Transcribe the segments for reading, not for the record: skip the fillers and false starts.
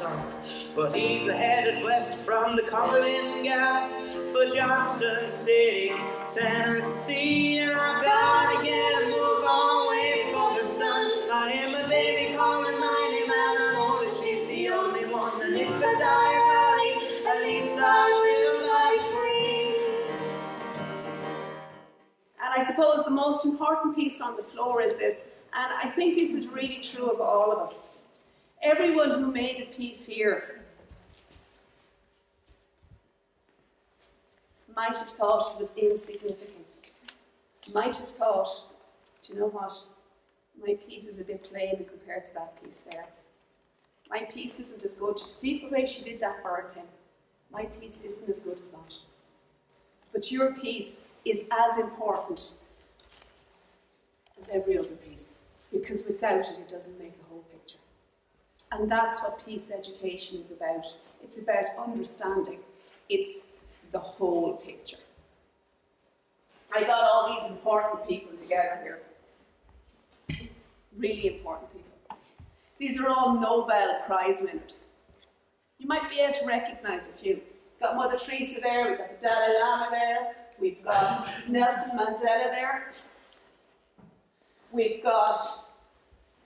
song. But he's headed west from the Cumberland Gap for Johnston City, Tennessee. And I gotta get a move on, wait for the sun. I am a baby calling my name, and I know that she's the only one. And if I die early, at least I will die free. And I suppose the most important piece on the floor is this, and I think this is really true of all of us. Everyone who made a peace here might have thought it was insignificant. Might have thought, do you know what? My piece is a bit plain compared to that piece there. My piece isn't as good. See the way she did that bird thing? My piece isn't as good as that. But your piece is as important as every other piece, because without it, it doesn't make a whole picture. And that's what peace education is about. It's about understanding. It's the whole picture. I got all these important people together here. Really important people. These are all Nobel Prize winners. You might be able to recognize a few. We've got Mother Teresa there, we've got the Dalai Lama there, we've got Nelson Mandela there. We've got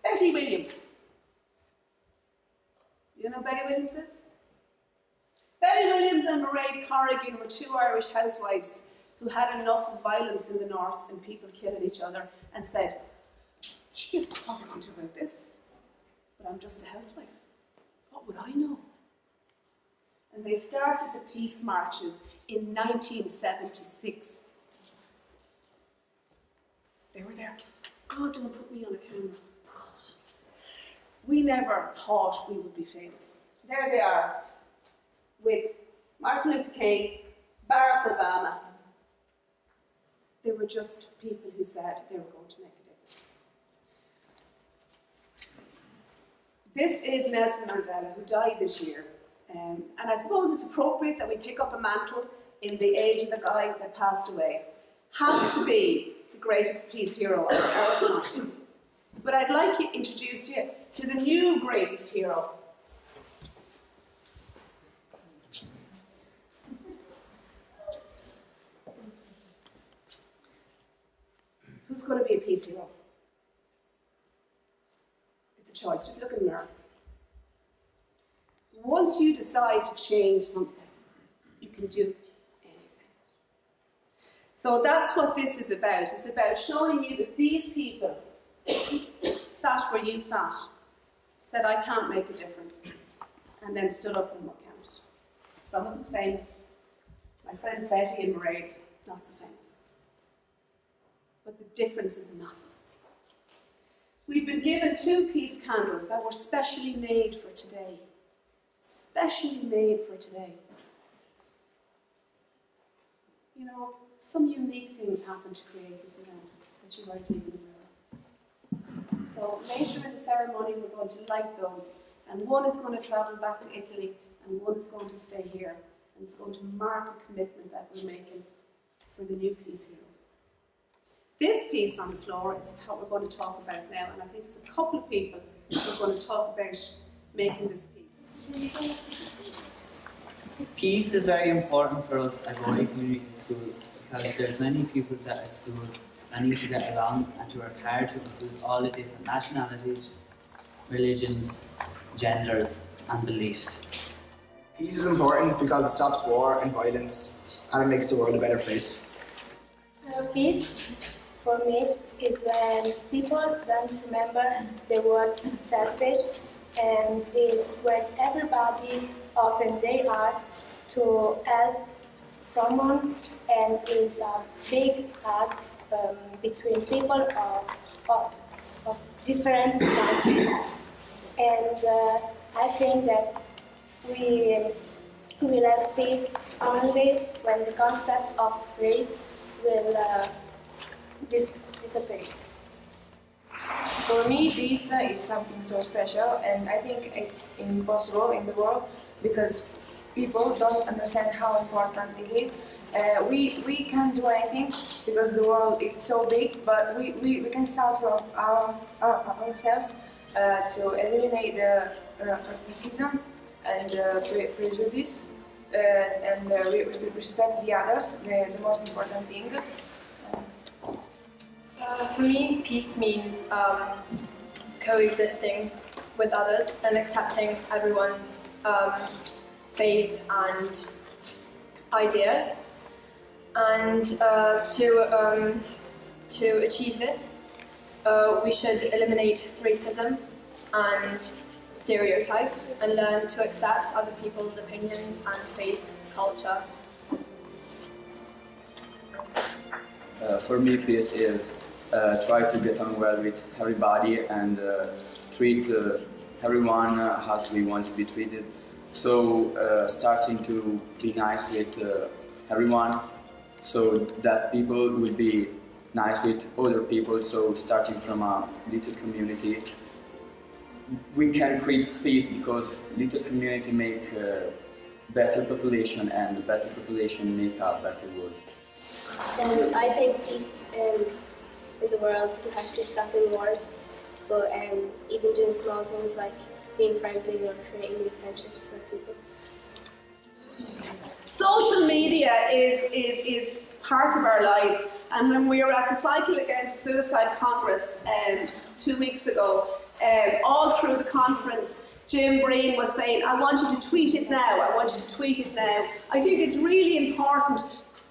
Betty Williams. You know who Betty Williams is? Betty Williams and Mairead Corrigan were two Irish housewives who had enough of violence in the north and people killing each other and said, geez, what are we going to do about this? But I'm just a housewife. What would I know? And they started the peace marches in 1976. They were there. God, don't put me on a camera. God. We never thought we would be famous. There they are, with Martin Luther King, Barack Obama. They were just people who said they were going to make a difference. This is Nelson Mandela, who died this year. And I suppose it's appropriate that we pick up a mantle in the age of a guy that passed away. Has to be the greatest peace hero of our time. But I'd like to introduce you to the new greatest hero. Who's going to be a peace hero? It's a choice, just look in the mirror. Once you decide to change something, you can do it. So that's what this is about. It's about showing you that these people sat where you sat, said, I can't make a difference, and then stood up and were counted. Some of them famous. My friends Betty and Mairead, not so famous. But the difference is massive. We've been given two peace candles that were specially made for today. Specially made for today. You know, some unique things happened to create this event that you are dealing with. So later in the ceremony we're going to light those, and one is going to travel back to Italy and one is going to stay here, and it's going to mark a commitment that we're making for the new peace heroes. This piece on the floor is what we're going to talk about now, and I think there's a couple of people who are going to talk about making this piece. Peace is very important for us at Gorey Community School, because there's many pupils at our school that need to get along and to work hard to include all the different nationalities, religions, genders and beliefs. Peace is important because it stops war and violence, and it makes the world a better place. Peace for me is when people don't remember the word selfish, and is when everybody often they are to help someone, and is a big part between people of different countries. And I think that we will have peace only when the concept of race will disappear. For me, peace is something so special, and I think it's impossible in the world, because people don't understand how important it is. We can't do anything because the world is so big, but we can start from ourselves to eliminate the racism and prejudice, and we respect the others, the most important thing. For me, peace means coexisting with others and accepting everyone's faith and ideas. And to achieve this, we should eliminate racism and stereotypes and learn to accept other people's opinions and faith, culture. For me, peace is try to get on well with everybody and treat everyone as we want to be treated. So starting to be nice with everyone, so that people will be nice with other people. So starting from a little community, we can create peace, because little community make a better population, and a better population make a better world. I think peace in the world to actually stopping wars, but even doing small things like being friendly or creating new friendships for people. Social media is part of our lives, and when we were at the Cycle Against Suicide Congress 2 weeks ago, all through the conference, Jim Breen was saying, I want you to tweet it now, I want you to tweet it now. I think it's really important.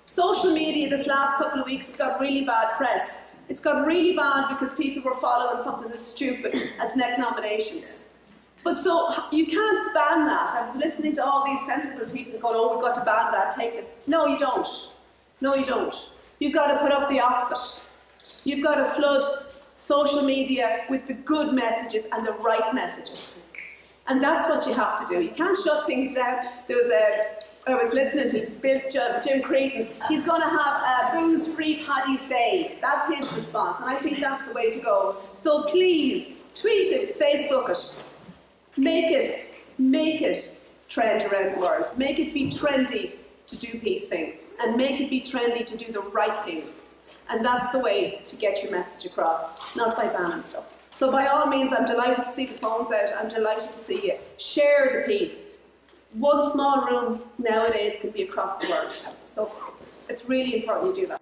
Social media this last couple of weeks has got really bad press. It's got really bad because people were following something as stupid as neck nominations. But so, you can't ban that. I was listening to all these sensible people going, oh, we've got to ban that, take it. No, you don't. No, you don't. You've got to put up the opposite. You've got to flood social media with the good messages and the right messages. And that's what you have to do. You can't shut things down. There was I was listening to Jim Creighton. He's going to have a booze-free Paddy's Day. That's his response, and I think that's the way to go. So please, tweet it, Facebook it. Make it trend around the world. Make it be trendy to do peace things, and make it be trendy to do the right things. And that's the way to get your message across, not by banning stuff. So by all means, I'm delighted to see the phones out. I'm delighted to see you. Share the peace. One small room nowadays can be across the world. So it's really important you do that.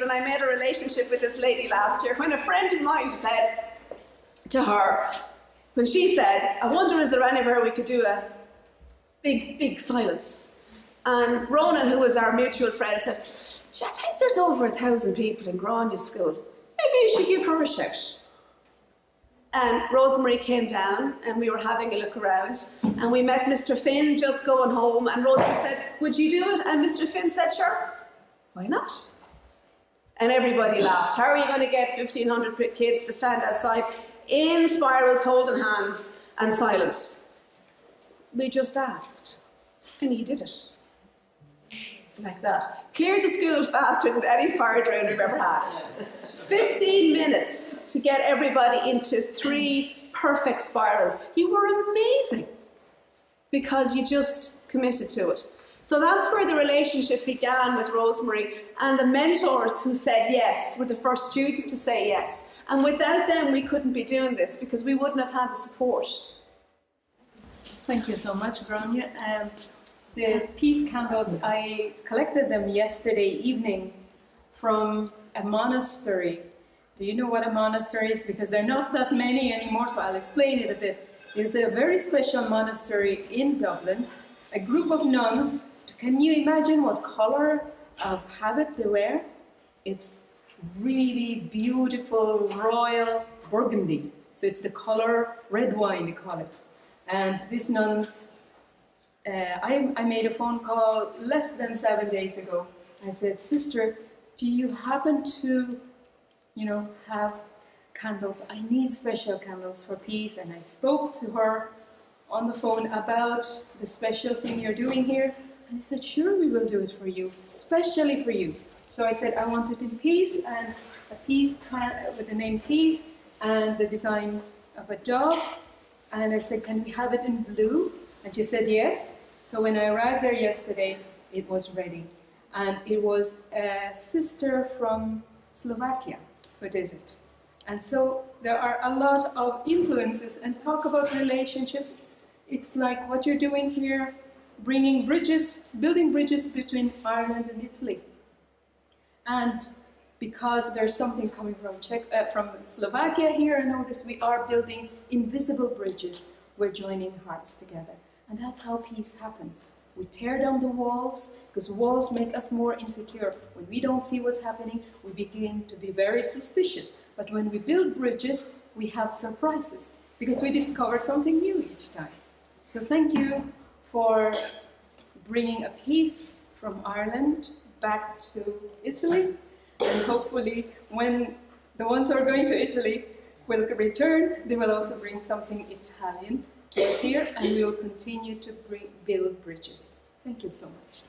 And I made a relationship with this lady last year when a friend of mine said to her, when she said, I wonder is there anywhere we could do a big silence? And Ronan, who was our mutual friend, said, I think there's over 1,000 people in Grania school. Maybe you should give her a shout. And Rosemary came down and we were having a look around and we met Mr. Finn just going home, and Rosemary said, would you do it? And Mr. Finn said, sure, why not? And everybody laughed. How are you going to get 1,500 kids to stand outside in spirals, holding hands and silent? We just asked. And he did it. Like that. Cleared the school faster than any fire drill we've ever had. 15 minutes to get everybody into 3 perfect spirals. You were amazing. Because you just committed to it. So that's where the relationship began with Rosemary, and the mentors who said yes were the first students to say yes. And without them, we couldn't be doing this, because we wouldn't have had the support. Thank you so much, Grania. The peace candles, I collected them yesterday evening from a monastery. Do you know what a monastery is? Because there are not that many anymore, so I'll explain it a bit. There's a very special monastery in Dublin, a group of nuns. Can you imagine what color of habit they wear, it's really beautiful royal burgundy. So it's the color red wine, they call it. And these nuns, I made a phone call less than 7 days ago. I said, "Sister, do you happen to, you know, have candles? I need special candles for peace." And I spoke to her on the phone about the special thing you're doing here. And I said, "Sure, we will do it for you, especially for you." So I said, "I want it in peace, and a peace with the name peace and the design of a dog." And I said, "Can we have it in blue?" And she said, "Yes." So when I arrived there yesterday, it was ready. And it was a sister from Slovakia who did it. And so there are a lot of influences, and talk about relationships. It's like what you're doing here, bringing bridges, building bridges between Ireland and Italy. And because there's something coming from Slovakia here and all this, we are building invisible bridges. We're joining hearts together. And that's how peace happens. We tear down the walls, because walls make us more insecure. When we don't see what's happening, we begin to be very suspicious. But when we build bridges, we have surprises, because we discover something new each time. So thank you for bringing a peace from Ireland back to Italy. And hopefully, when the ones who are going to Italy will return, they will also bring something Italian here, and we will continue to build bridges. Thank you so much.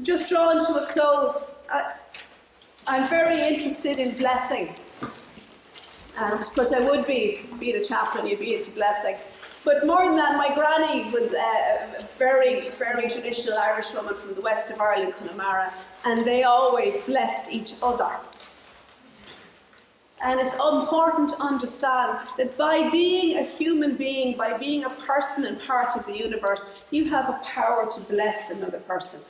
Just drawing to a close, I'm very interested in blessing, because I would be, being a chaplain, you'd be into blessing. But more than that, my granny was a very, very traditional Irish woman from the west of Ireland, Connemara, and they always blessed each other. And it's important to understand that by being a human being, by being a person and part of the universe, you have a power to bless another person.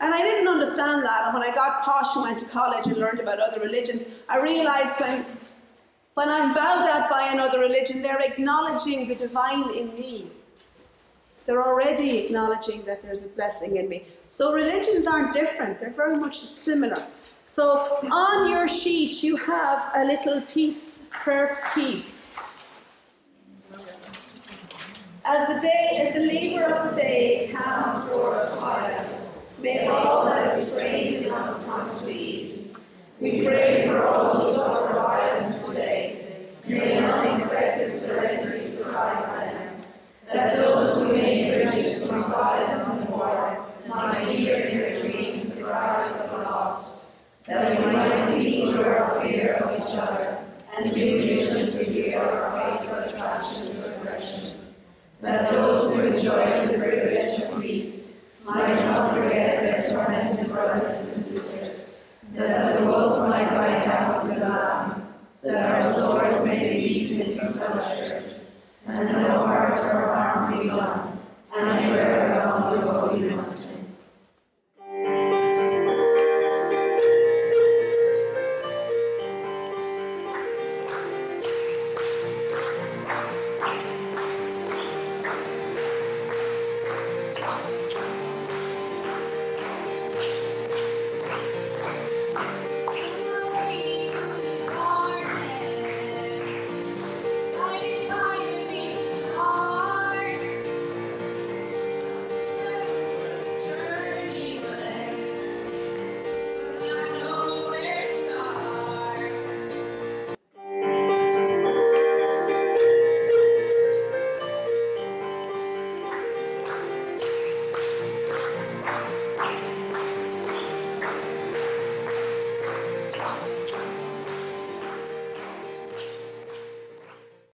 And I didn't understand that. And when I got posh and went to college and learned about other religions, I realized when I'm bowed at by another religion, they're acknowledging the divine in me. They're already acknowledging that there's a blessing in me. So religions aren't different. They're very much similar. So on your sheet, you have a little piece, prayer piece. As the day, as the labor of the day comes towards quiet, may all that is strained in us come to ease. We pray for all who suffer violence today. May unexpected serenity surprise them. That those who make bridges from violence and war might hear in their dreams the cries of the lost. That we might see through our fear of each other, and give vision to hear our fight of attraction to aggression. That those who enjoy the privilege of peace might not forget their tormented brothers and sisters. That the wolf might lie down with the lamb. That our swords may be beaten into plowshares, and no hurt or harm be done anywhere